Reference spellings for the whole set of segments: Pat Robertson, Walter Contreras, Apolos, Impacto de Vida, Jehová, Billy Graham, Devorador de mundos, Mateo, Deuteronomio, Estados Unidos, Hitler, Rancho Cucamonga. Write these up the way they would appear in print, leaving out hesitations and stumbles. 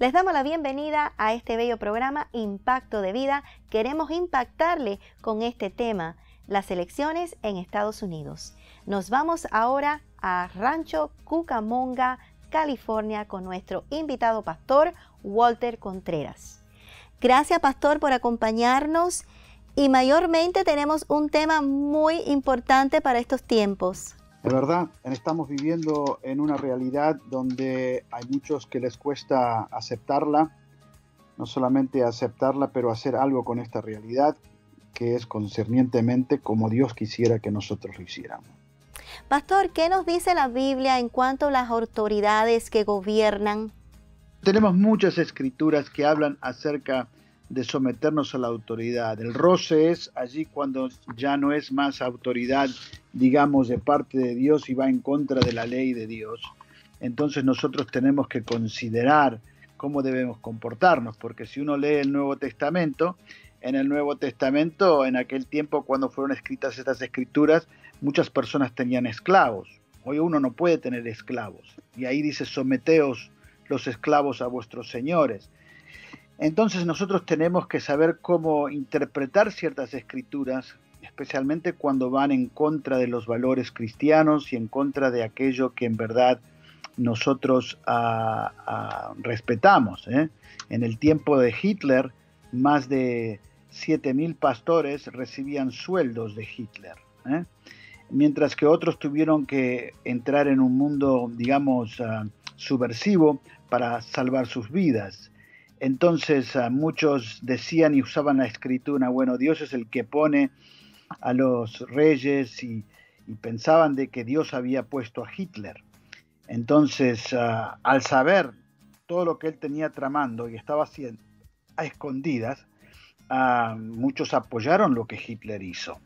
Les damos la bienvenida a este bello programa Impacto de Vida. Queremos impactarle con este tema, las elecciones en Estados Unidos. Nos vamos ahora a Rancho Cucamonga, California, con nuestro invitado pastor Walter Contreras. Gracias, pastor, por acompañarnos. Y mayormente tenemos un tema muy importante para estos tiempos. Es verdad, estamos viviendo en una realidad donde hay muchos que les cuesta aceptarla, no solamente aceptarla, pero hacer algo con esta realidad que es concernientemente como Dios quisiera que nosotros lo hiciéramos. Pastor, ¿qué nos dice la Biblia en cuanto a las autoridades que gobiernan? Tenemos muchas escrituras que hablan acerca de someternos a la autoridad. El roce es allí cuando ya no es más autoridad, digamos, de parte de Dios y va en contra de la ley de Dios. Entonces nosotros tenemos que considerar cómo debemos comportarnos, porque si uno lee el Nuevo Testamento, en el Nuevo Testamento, en aquel tiempo cuando fueron escritas estas escrituras, muchas personas tenían esclavos. Hoy uno no puede tener esclavos. Y ahí dice, someteos los esclavos a vuestros señores. Entonces nosotros tenemos que saber cómo interpretar ciertas escrituras, especialmente cuando van en contra de los valores cristianos y en contra de aquello que en verdad nosotros respetamos, ¿eh? En el tiempo de Hitler, más de 7.000 pastores recibían sueldos de Hitler, ¿eh? Mientras que otros tuvieron que entrar en un mundo, digamos, subversivo para salvar sus vidas. Entonces muchos decían y usaban la escritura, bueno, Dios es el que pone a los reyes y pensaban de que Dios había puesto a Hitler. Entonces al saber todo lo que él tenía tramando y estaba haciendo a escondidas, muchos apoyaron lo que Hitler hizo.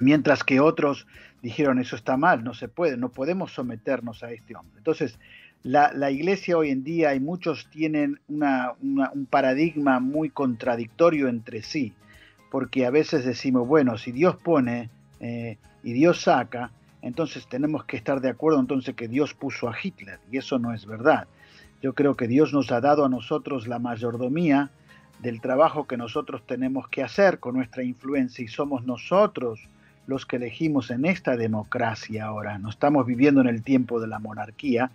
Mientras que otros dijeron, eso está mal, no se puede, no podemos someternos a este hombre. Entonces la iglesia hoy en día, y muchos tienen un paradigma muy contradictorio entre sí, porque a veces decimos, bueno, si Dios pone y Dios saca, entonces tenemos que estar de acuerdo entonces que Dios puso a Hitler, y eso no es verdad. Yo creo que Dios nos ha dado a nosotros la mayordomía del trabajo que nosotros tenemos que hacer con nuestra influencia, y somos nosotros los que elegimos en esta democracia ahora. No estamos viviendo en el tiempo de la monarquía,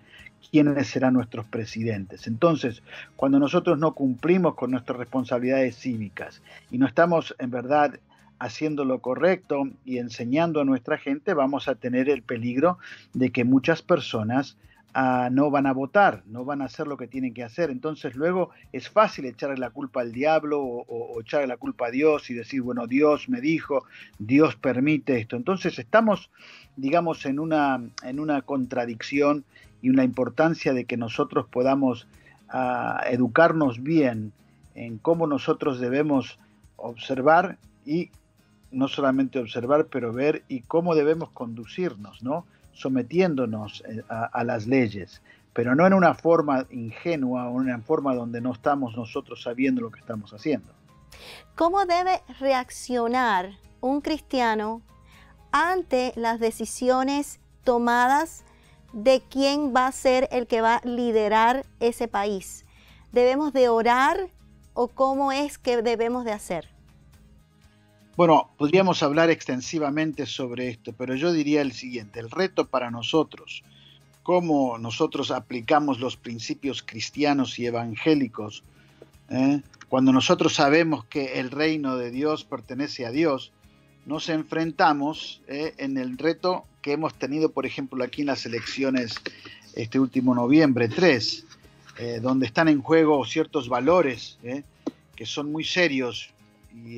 quiénes serán nuestros presidentes. Entonces, cuando nosotros no cumplimos con nuestras responsabilidades cívicas y no estamos en verdad haciendo lo correcto y enseñando a nuestra gente, vamos a tener el peligro de que muchas personas no van a votar, no van a hacer lo que tienen que hacer. Entonces luego es fácil echarle la culpa al diablo o echarle la culpa a Dios y decir, bueno, Dios me dijo, Dios permite esto. Entonces estamos, digamos, en una contradicción, y la importancia de que nosotros podamos educarnos bien en cómo nosotros debemos observar, y no solamente observar, pero ver, y cómo debemos conducirnos, ¿no? Sometiéndonos a las leyes, pero no en una forma ingenua o en una forma donde no estamos nosotros sabiendo lo que estamos haciendo. ¿Cómo debe reaccionar un cristiano ante las decisiones tomadas de quién va a ser el que va a liderar ese país? ¿Debemos de orar o cómo es que debemos de hacer? Bueno, podríamos hablar extensivamente sobre esto, pero yo diría el siguiente: el reto para nosotros, cómo nosotros aplicamos los principios cristianos y evangélicos, cuando nosotros sabemos que el reino de Dios pertenece a Dios, nos enfrentamos en el reto que hemos tenido, por ejemplo, aquí en las elecciones este último noviembre 3, donde están en juego ciertos valores que son muy serios, y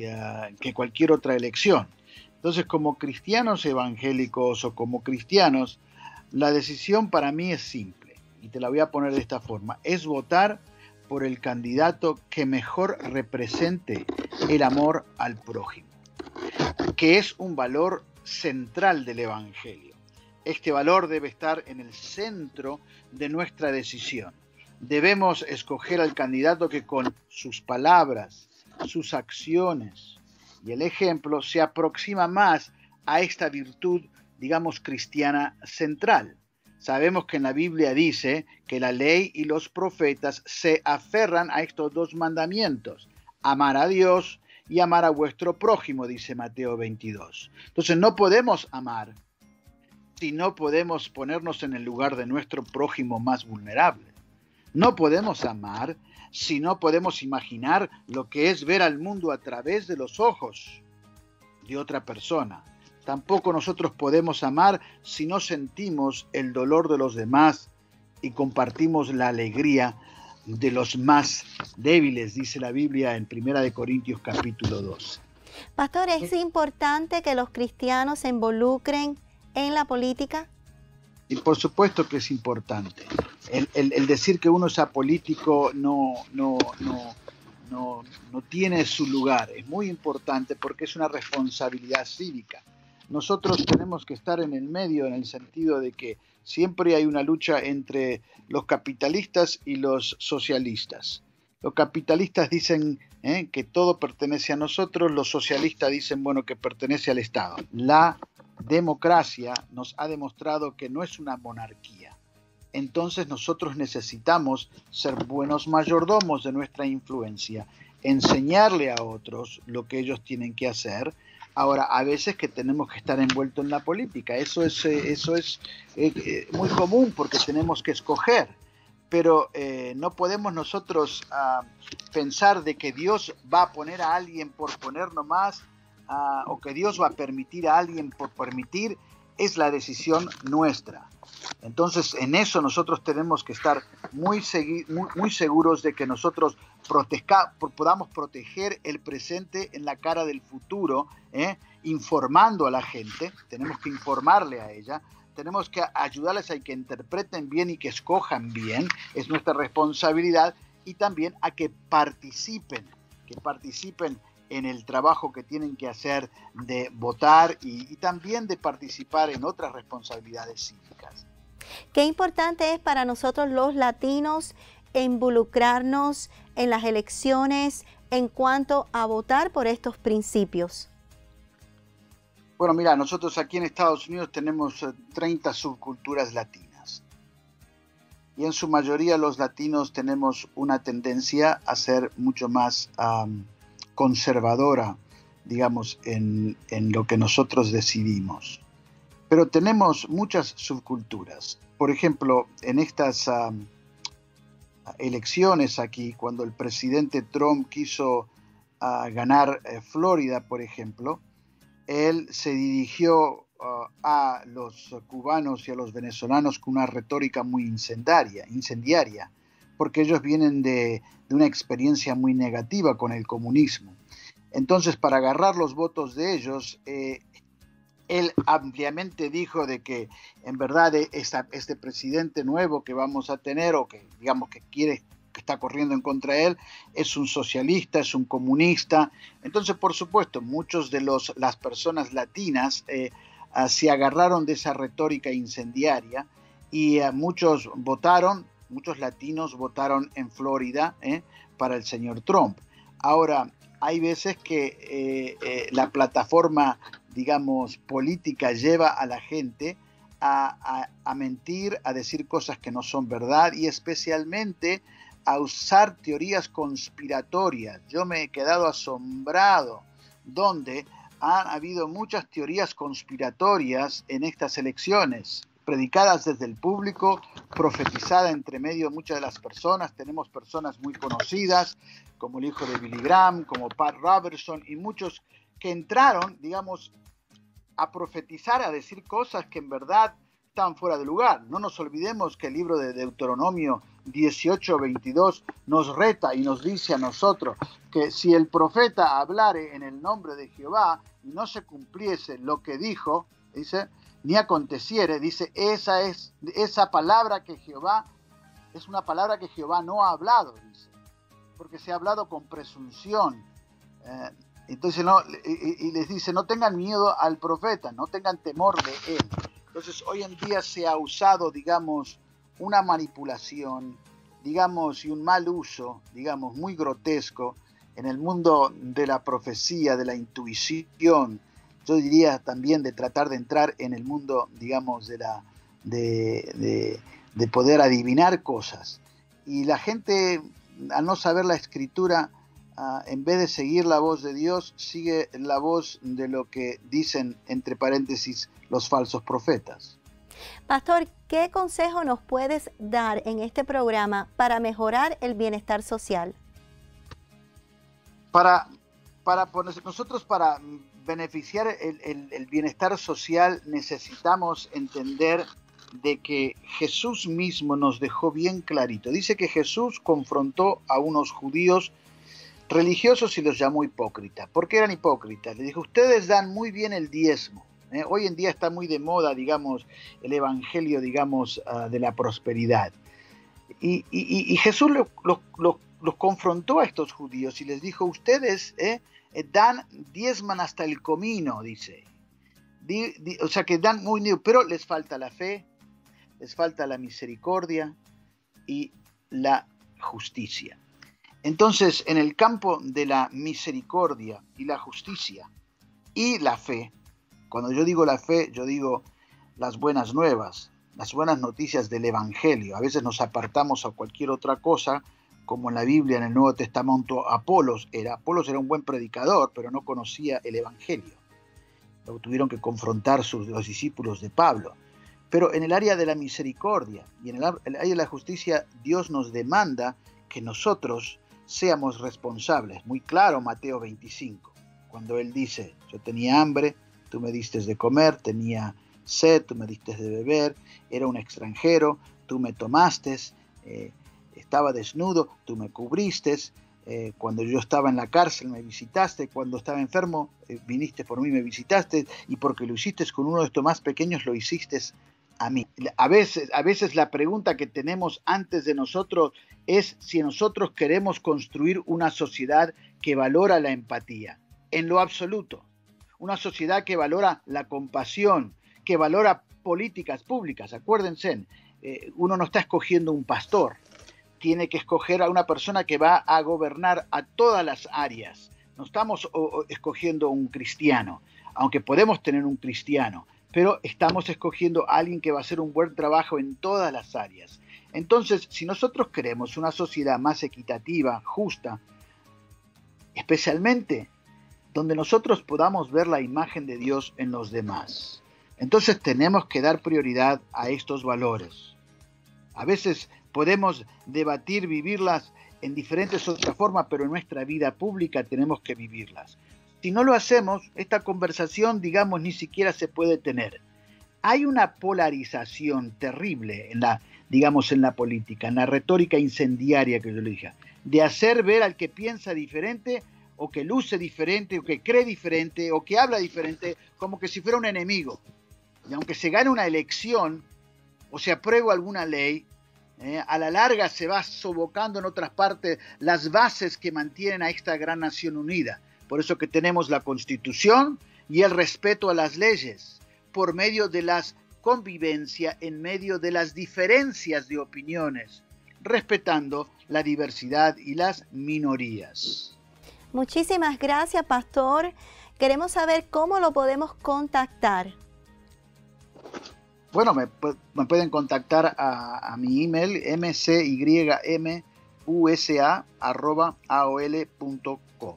que cualquier otra elección. Entonces, como cristianos evangélicos o como cristianos, la decisión para mí es simple, y te la voy a poner de esta forma: es votar por el candidato que mejor represente el amor al prójimo, que es un valor central del evangelio. Este valor debe estar en el centro de nuestra decisión. Debemos escoger al candidato que con sus palabras, sus acciones y el ejemplo se aproxima más a esta virtud, digamos, cristiana central. Sabemos que en la Biblia dice que la ley y los profetas se aferran a estos dos mandamientos: amar a Dios y amar a vuestro prójimo, dice Mateo 22. Entonces no podemos amar si no podemos ponernos en el lugar de nuestro prójimo más vulnerable. No podemos amar si no podemos imaginar lo que es ver al mundo a través de los ojos de otra persona. Tampoco nosotros podemos amar si no sentimos el dolor de los demás y compartimos la alegría de los más débiles, dice la Biblia en 1 Corintios capítulo 12. Pastor, ¿es importante que los cristianos se involucren en la política? Y por supuesto que es importante. El decir que uno es apolítico no tiene su lugar. Es muy importante porque es una responsabilidad cívica. Nosotros tenemos que estar en el medio, en el sentido de que siempre hay una lucha entre los capitalistas y los socialistas. Los capitalistas dicen que todo pertenece a nosotros, los socialistas dicen, bueno, que pertenece al Estado. La democracia nos ha demostrado que no es una monarquía. Entonces nosotros necesitamos ser buenos mayordomos de nuestra influencia, enseñarle a otros lo que ellos tienen que hacer. Ahora, a veces que tenemos que estar envueltos en la política, eso es muy común porque tenemos que escoger, pero no podemos nosotros pensar de que Dios va a poner a alguien por poner nomás, o que Dios va a permitir a alguien por permitir. Es la decisión nuestra. Entonces, en eso nosotros tenemos que estar muy seguros de que nosotros podamos proteger el presente en la cara del futuro, informando a la gente. Tenemos que informarle a ella, tenemos que ayudarles a que interpreten bien y que escojan bien, es nuestra responsabilidad, y también a que participen en el trabajo que tienen que hacer de votar y también de participar en otras responsabilidades cívicas. Qué importante es para nosotros los latinos involucrarnos en las elecciones en cuanto a votar por estos principios. Bueno, mira, nosotros aquí en Estados Unidos tenemos 30 subculturas latinas y en su mayoría los latinos tenemos una tendencia a ser mucho más conservadora, digamos, en lo que nosotros decidimos. Pero tenemos muchas subculturas. Por ejemplo, en estas elecciones aquí, cuando el presidente Trump quiso ganar Florida, por ejemplo, él se dirigió a los cubanos y a los venezolanos con una retórica muy incendiaria, porque ellos vienen de una experiencia muy negativa con el comunismo. Entonces, para agarrar los votos de ellos, él ampliamente dijo de que en verdad este presidente nuevo que vamos a tener, o que digamos que quiere, que está corriendo en contra de él, es un socialista, es un comunista. Entonces, por supuesto, muchos de las personas latinas se agarraron de esa retórica incendiaria y muchos votaron. Muchos latinos votaron en Florida para el señor Trump. Ahora, hay veces que la plataforma, digamos, política lleva a la gente a mentir, a decir cosas que no son verdad y especialmente a usar teorías conspiratorias. Yo me he quedado asombrado donde han habido muchas teorías conspiratorias en estas elecciones, predicadas desde el público, profetizada entre medio de muchas de las personas. Tenemos personas muy conocidas, como el hijo de Billy Graham, como Pat Robertson, y muchos que entraron, digamos, a profetizar, a decir cosas que en verdad están fuera de lugar. No nos olvidemos que el libro de Deuteronomio 18:22 nos reta y nos dice a nosotros que si el profeta hablare en el nombre de Jehová y no se cumpliese lo que dijo, dice, ni aconteciere, dice, esa palabra que Jehová, es una palabra que Jehová no ha hablado, dice, porque se ha hablado con presunción. Entonces, y les dice, no tengan miedo al profeta, no tengan temor de él. Entonces, hoy en día se ha usado, digamos, una manipulación, digamos, y un mal uso, digamos, muy grotesco en el mundo de la profecía, de la intuición. Yo diría también de tratar de entrar en el mundo, digamos, de la, de poder adivinar cosas. Y la gente, al no saber la escritura, en vez de seguir la voz de Dios, sigue la voz de lo que dicen, entre paréntesis, los falsos profetas. Pastor, ¿qué consejo nos puedes dar en este programa para mejorar el bienestar social? Para beneficiar el bienestar social necesitamos entender de que Jesús mismo nos dejó bien clarito. Dice que Jesús confrontó a unos judíos religiosos y los llamó hipócritas. ¿Por qué eran hipócritas? Les dijo, ustedes dan muy bien el diezmo. Hoy en día está muy de moda, digamos, el evangelio, digamos, de la prosperidad. Y Jesús los confrontó a estos judíos y les dijo, ustedes diezman hasta el comino, dice. O sea, que dan muy... Pero les falta la fe, les falta la misericordia y la justicia. Entonces, en el campo de la misericordia y la justicia y la fe, cuando yo digo la fe, yo digo las buenas nuevas, las buenas noticias del Evangelio. A veces nos apartamos a cualquier otra cosa, como en la Biblia, en el Nuevo Testamento, Apolos era un buen predicador, pero no conocía el Evangelio. Lo tuvieron que confrontar los discípulos de Pablo. Pero en el área de la misericordia y en el área de la justicia, Dios nos demanda que nosotros seamos responsables. Muy claro, Mateo 25, cuando Él dice, yo tenía hambre, tú me diste de comer, tenía sed, tú me diste de beber, era un extranjero, tú me tomaste, estaba desnudo, tú me cubriste, cuando yo estaba en la cárcel me visitaste, cuando estaba enfermo viniste por mí, me visitaste, y porque lo hiciste con uno de estos más pequeños, lo hiciste a mí. A veces la pregunta que tenemos antes de nosotros es si nosotros queremos construir una sociedad que valora la empatía, en lo absoluto. Una sociedad que valora la compasión, que valora políticas públicas. Acuérdense, uno no está escogiendo un pastor, tiene que escoger a una persona que va a gobernar a todas las áreas. No estamos escogiendo un cristiano, aunque podemos tener un cristiano, pero estamos escogiendo a alguien que va a hacer un buen trabajo en todas las áreas. Entonces, si nosotros queremos una sociedad más equitativa, justa, especialmente donde nosotros podamos ver la imagen de Dios en los demás. Entonces tenemos que dar prioridad a estos valores. A veces podemos debatir, vivirlas en diferentes otras formas, pero en nuestra vida pública tenemos que vivirlas. Si no lo hacemos, esta conversación, digamos, ni siquiera se puede tener. Hay una polarización terrible en la política, en la retórica incendiaria que yo le dije, de hacer ver al que piensa diferente o que luce diferente, o que cree diferente, o que habla diferente, como que si fuera un enemigo. Y aunque se gane una elección, o se apruebe alguna ley, a la larga se va sofocando en otras partes las bases que mantienen a esta gran nación unida. Por eso que tenemos la Constitución y el respeto a las leyes, por medio de la convivencia, en medio de las diferencias de opiniones, respetando la diversidad y las minorías. Muchísimas gracias, Pastor. Queremos saber cómo lo podemos contactar. Bueno, me pueden contactar a mi email mcymusa@aol.com.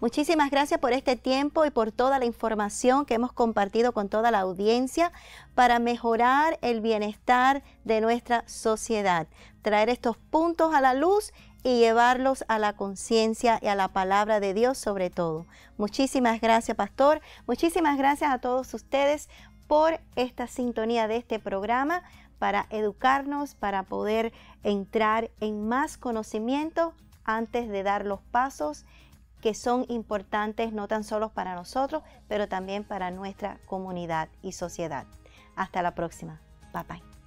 Muchísimas gracias por este tiempo y por toda la información que hemos compartido con toda la audiencia para mejorar el bienestar de nuestra sociedad, traer estos puntos a la luz y llevarlos a la conciencia y a la palabra de Dios sobre todo. Muchísimas gracias, Pastor. Muchísimas gracias a todos ustedes por esta sintonía de este programa para educarnos, para poder entrar en más conocimiento antes de dar los pasos que son importantes no tan solo para nosotros, pero también para nuestra comunidad y sociedad. Hasta la próxima. Bye, bye.